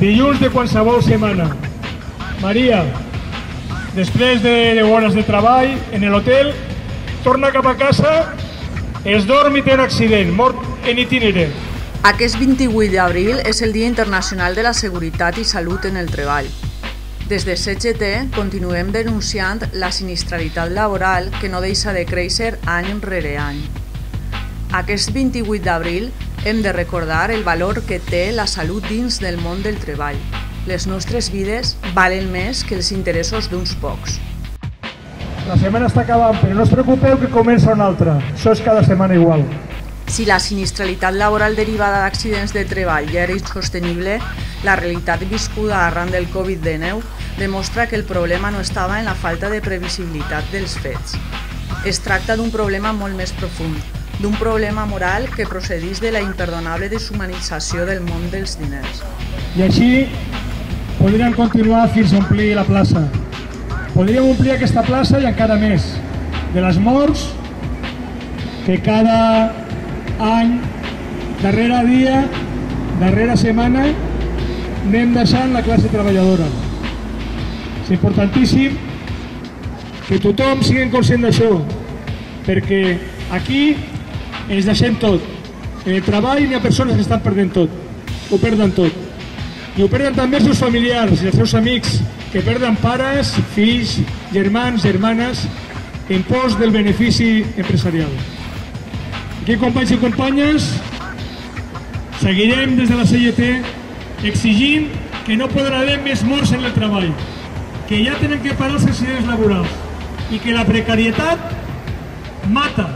Dilluns de qualsevol setmana. Maria, després de 10 hores de treball en l'hotel, torna cap a casa, es dorm i té un accident, mort en itinerari. Aquest 28 d'abril és el Dia Internacional de la Seguretat i Salut en el Treball. Des de CGT continuem denunciant la sinistralitat laboral que no deixa de créixer any rere any. Aquest 28 d'abril hem de recordar el valor que té la salut dins del món del treball. Les nostres vides valen més que els interessos d'uns pocs. La setmana està acabant, però no us preocupeu que comença una altra. Això és cada setmana igual. Si la sinistralitat laboral derivada d'accidents de treball ja era insostenible, la realitat viscuda arran del Covid-19 demostra que el problema no estava en la falta de previsibilitat dels fets. Es tracta d'un problema molt més profund, d'un problema moral que procedeix de la imperdonable deshumanització del món dels diners. I així podríem continuar fins a omplir la plaça. Podríem omplir aquesta plaça i encara més, de les morts que cada any, darrere dia, darrere setmana, anem deixant la classe treballadora. És importantíssim que tothom sigui conscient d'això, perquè aquí ens deixem tot. En el treball hi ha persones que estan perdent tot, ho perden tot. I ho perden també els seus familiars i els seus amics, que perden pares, fills, germans, germanes, en pos del benefici empresarial. Aquí, companys i companyes, seguirem des de la CGT exigint que no podrà haver més morts en el treball, que ja tenen que parar els accidents laborals i que la precarietat mata.